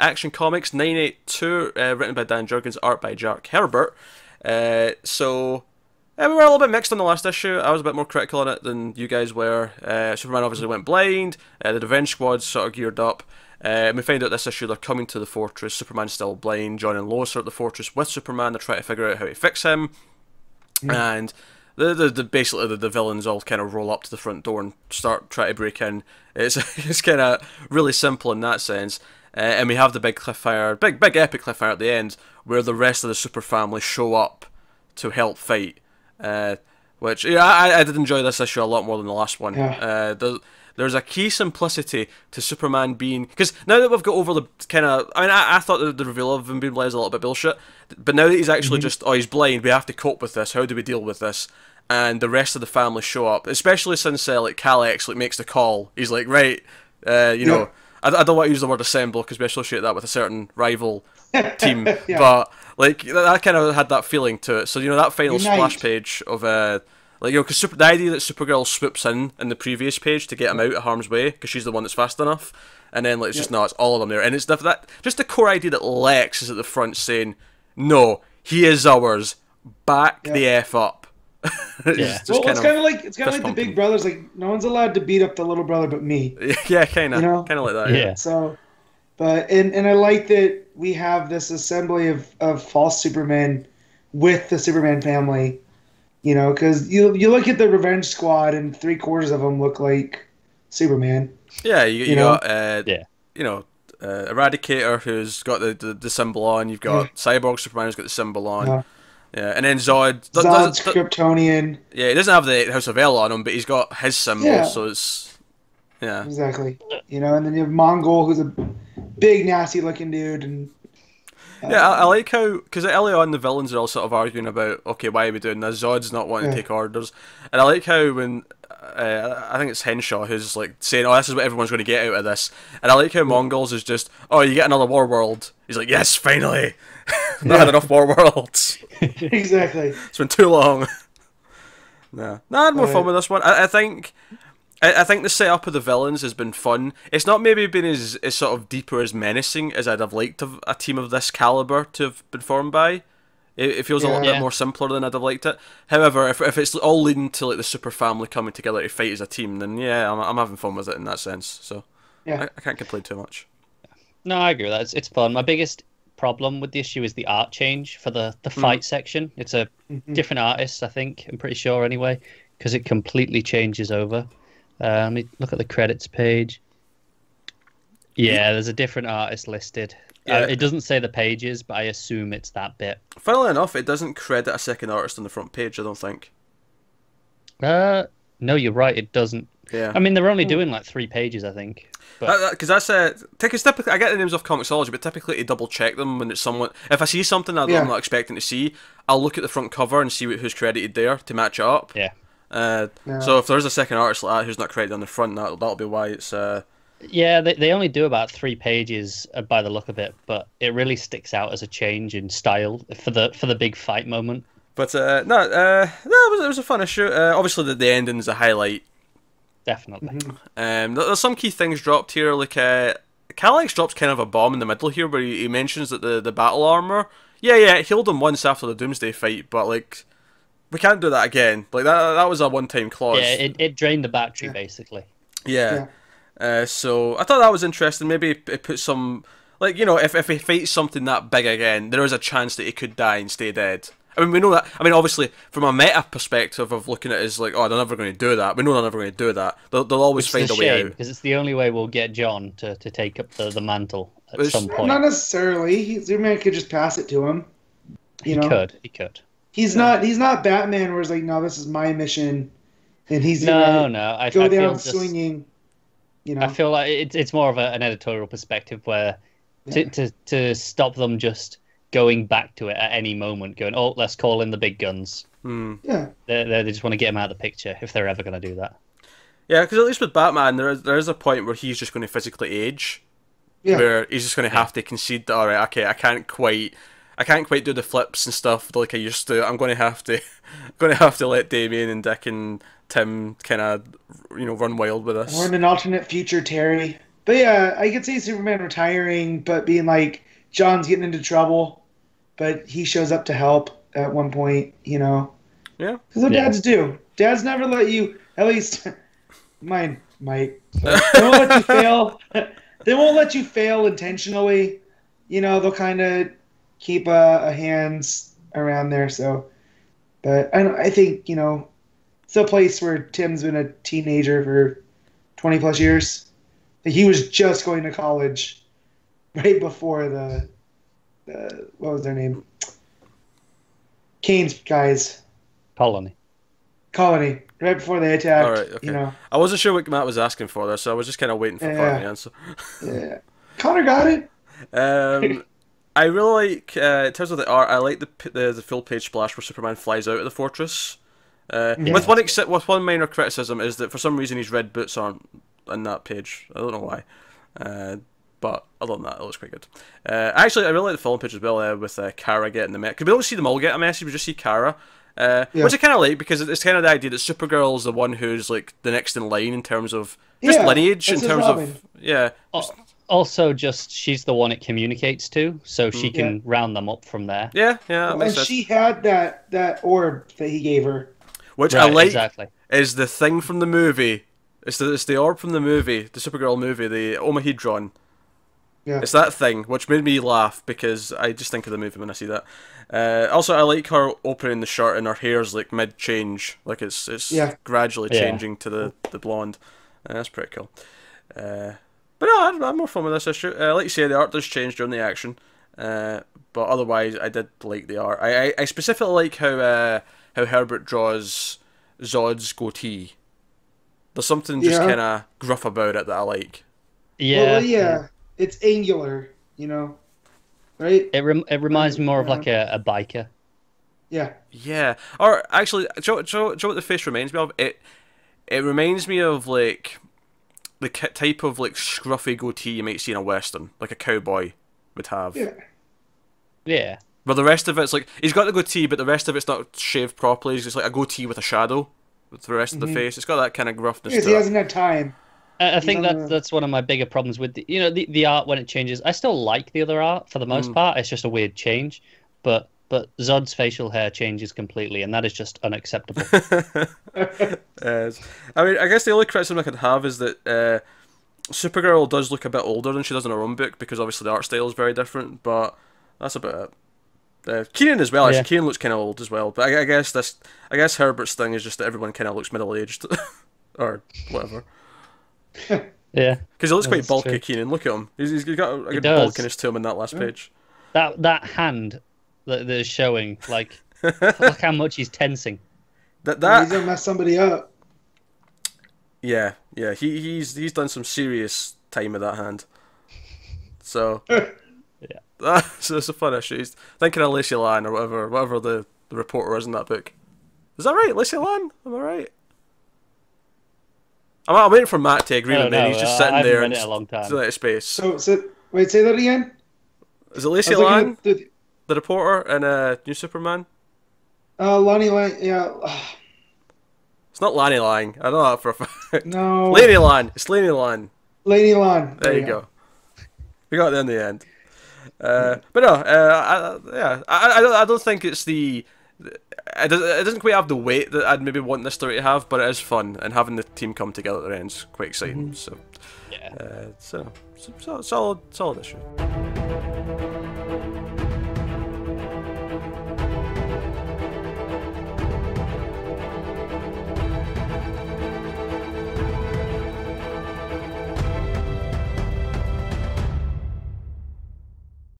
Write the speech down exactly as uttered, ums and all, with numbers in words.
Action Comics nine eighty-two, uh, written by Dan Jurgens, art by Jack Herbert. Uh, so, yeah, we were a little bit mixed on the last issue. I was a bit more critical on it than you guys were. Uh, Superman obviously went blind, uh, the Revenge Squad sort of geared up. Uh, and we find out this issue they're coming to the fortress, Superman's still blind, John and Lois are at the fortress with Superman, they're trying to figure out how to fix him, mm. and the, the, the, basically the, the villains all kind of roll up to the front door and start trying to break in. It's, it's kind of really simple in that sense. Uh, and we have the big cliffhanger, big big epic cliffhanger at the end, where the rest of the super family show up to help fight. Uh, which yeah, I, I did enjoy this issue a lot more than the last one. Yeah. Uh, there's, there's a key simplicity to Superman being, because now that we've got over the kind of, I mean, I, I thought the, the reveal of him being blind was a little bit bullshit, but now that he's actually mm-hmm. just oh he's blind, we have to cope with this. How do we deal with this? And the rest of the family show up, especially since uh, like Kal-X like makes the call. He's like, right, uh, you yeah. know. I don't want to use the word assemble because we associate that with a certain rival team, yeah. but like that kind of had that feeling to it. So you know that final Unite. splash page of uh, like you know, because the idea that Supergirl swoops in in the previous page to get him out of harm's way because she's the one that's fast enough, and then like it's yeah. just no, it's all of them there, and it's that just the core idea that Lex is at the front saying, "No, he is ours. Back yeah. the f up." it's yeah. Well, kind it's kind of like it's kind of like pumping. The big brother's like, no one's allowed to beat up the little brother but me. Yeah, kind of, you know? Kind of like that. Yeah. yeah. So, but and and I like that we have this assembly of of false Superman with the Superman family, you know, because you you look at the Revenge Squad and three quarters of them look like Superman. Yeah, you, you, you know, got, uh, yeah, you know, uh, Eradicator who's got the, the the symbol on. You've got yeah. Cyborg Superman who's got the symbol on. Yeah. Yeah, and then Zod. Zod's Kryptonian. Yeah, he doesn't have the House of El on him, but he's got his symbol, yeah. so it's... Yeah. Exactly. You know, and then you have Mongol, who's a big, nasty-looking dude, and... Uh, yeah, I, I like how... Because early on, the villains are all sort of arguing about, okay, why are we doing this? Zod's not wanting yeah. to take orders. And I like how when... Uh, I think it's Henshaw who's, like, saying, oh, this is what everyone's going to get out of this. And I like how yeah. Mongols is just, oh, you get another War World. He's like, yes, finally! Not yeah. had enough War Worlds. Exactly. It's been too long. No, no, I had more right. fun with this one. I, I think, I, I think the setup of the villains has been fun. It's not maybe been as, as sort of deep or as menacing as I'd have liked to have, a team of this caliber to have been formed by. It, it feels yeah. a little yeah. bit more simpler than I'd have liked it. However, if if it's all leading to like the super family coming together to fight as a team, then yeah, I'm I'm having fun with it in that sense. So yeah, I, I can't complain too much. No, I agree with that. It's, it's fun. My biggest problem with the issue is the art change for the the fight mm. section. It's a mm-hmm. different artist, I think. I'm pretty sure anyway, because it completely changes over. Let um, me look at the credits page. Yeah, there's a different artist listed. Yeah. Uh, it doesn't say the pages, but I assume it's that bit. Funnily enough, it doesn't credit a second artist on the front page, I don't think. Uh, no, you're right. It doesn't. Yeah. I mean, they're only doing like three pages, I think. Because that's a take. Typically, I get the names off Comixology, but typically they double check them when it's someone. If I see something that yeah. I'm not expecting to see, I'll look at the front cover and see who's credited there to match it up. Yeah. Uh, yeah. So if there's a second artist like that who's not credited on the front, that'll that'll be why it's. Uh, yeah, they they only do about three pages by the look of it, but it really sticks out as a change in style for the for the big fight moment. But uh, no, uh, no, it was, it was a fun issue. Uh, obviously, the the ending is a highlight. Definitely. Mm-hmm. Um, there's some key things dropped here. Like, uh, Kal-X drops kind of a bomb in the middle here, where he, he mentions that the the battle armor. Yeah, yeah, it healed him once after the Doomsday fight, but like, we can't do that again. Like that that was a one time clause. Yeah, it it drained the battery yeah. basically. Yeah. yeah. Uh, so I thought that was interesting. Maybe it put some like you know if if he fights something that big again, there is a chance that he could die and stay dead. I mean, we know that. I mean, obviously, from a meta perspective of looking at it as like, oh, they're never going to do that. We know they're never going to do that. They'll, they'll always find a way out. Because it's the only way we'll get John to, to take up the, the mantle at it's, some point. Not necessarily. Superman could just pass it to him. You he know? could. He could. He's yeah. not. He's not Batman, where it's like, no, this is my mission, and he's no, no. I, go I down feel swinging. Just, you know. I feel like it's it's more of a, an editorial perspective where to yeah. to to stop them just. Going back to it at any moment, going, oh, let's call in the big guns. Hmm. Yeah, they, they just want to get him out of the picture if they're ever going to do that. Yeah, because at least with Batman, there is there is a point where he's just going to physically age, yeah. where he's just going to have to concede that. All right, okay, I can't quite, I can't quite do the flips and stuff like I used to. I'm going to have to, going to have to let Damien and Dick and Tim kind of, you know, run wild with us. We're in an alternate future, Terry. But yeah, I could see Superman retiring, but being like, John's getting into trouble, but he shows up to help at one point, you know. Yeah. Because what yeah. dads do. Dads never let you, at least mine might. They won't let you fail. They won't let you fail intentionally. You know, they'll kind of keep a, a hands around there. So, but I, I think, you know, it's a place where Tim's been a teenager for twenty plus years. He was just going to college right before the, the what was their name? Kane's guys. Colony. Colony. Right before they attacked. All right, okay. You know. I wasn't sure what Matt was asking for there, so I was just kind of waiting for yeah. part of the answer. Yeah. Connor got it. Um, I really like, uh, in terms of the art, I like the the, the full page splash where Superman flies out of the fortress. Uh, yeah. With one except, with one minor criticism is that for some reason his red boots aren't on that page. I don't know why. Uh, but other than that, it looks quite good. Uh, actually, I really like the following page as well uh, with uh, Kara getting the message. Because we don't see them all get a message, we just see Kara. Uh, yeah. Which I kind of like because it's kind of the idea that Supergirl is the one who's like the next in line in terms of just yeah, lineage, in terms Robin. of yeah. Just, also, just she's the one it communicates to, so mm, she can yeah. round them up from there. Yeah, yeah. That makes and sense. She had that that orb that he gave her, which right, I like. Exactly. Is the thing from the movie? It's the it's the orb from the movie, the Supergirl movie, the Omohedron. Yeah. It's that thing, which made me laugh, because I just think of the movie when I see that. Uh, also, I like her opening the shirt and her hair's like mid-change. Like, it's it's yeah. gradually yeah. changing to the, the blonde. Uh, that's pretty cool. Uh, but no, I had more fun with this issue. Uh, like you say, the art does change during the action. Uh, but otherwise, I did like the art. I, I, I specifically like how, uh, how Herbert draws Zod's goatee. There's something just yeah. kind of gruff about it that I like. Yeah. Well, yeah. It's angular, you know, right? It rem it reminds me more of like a, a biker. Yeah. Yeah. Or actually, do, do, do what the face reminds me of? It it reminds me of like the type of like scruffy goatee you might see in a western, like a cowboy would have. Yeah. Yeah. But the rest of it's like, he's got the goatee, but the rest of it's not shaved properly. It's just like a goatee with a shadow with the rest mm-hmm. of the face. It's got that kind of gruffness. Yes, to he it. hasn't had time. I think that's, that's one of my bigger problems with the, you know, the, the art when it changes. I still like the other art for the most mm. part. It's just a weird change. But but Zod's facial hair changes completely, and that is just unacceptable. Yes. I mean, I guess the only criticism I could have is that uh, Supergirl does look a bit older than she does in her own book, because obviously the art style is very different, but that's about it. Uh, Kenan as well. Actually, yeah. Kenan looks kind of old as well. But I, I guess this, I guess Herbert's thing is just that everyone kind of looks middle-aged or whatever. Yeah, because he looks quite bulky, true. Kenan. Look at him; he's, he's got a good bulkiness to him in that last yeah. page. That that hand that they're showing, like, look how much he's tensing. That that he's gonna mess somebody up. Yeah, yeah. He he's he's done some serious time with that hand. So yeah, that's it's a fun issue. He's thinking of Lacey Lan or whatever, whatever the, the reporter is in that book. Is that right, Lacey Lan? Am I right? I'm waiting for Matt to agree with me. He's just sitting there in that space. So, so, wait, say that again? Is it Lacey Lang, the, the reporter, and uh, New Superman? Uh, Lani Lang, yeah. It's not Lani Lang. I know that for a fact. No. Lani Lang. It's Lani Lang. Lani Lang. There, there you go. go. We got there in the end. Uh, but no, uh, I, yeah, I, I, don't, I don't think it's the... It doesn't quite have the weight that I'd maybe want this story to have, but it is fun, and having the team come together at the end is quite exciting. Mm-hmm. So, yeah, uh, so, so solid, solid issue.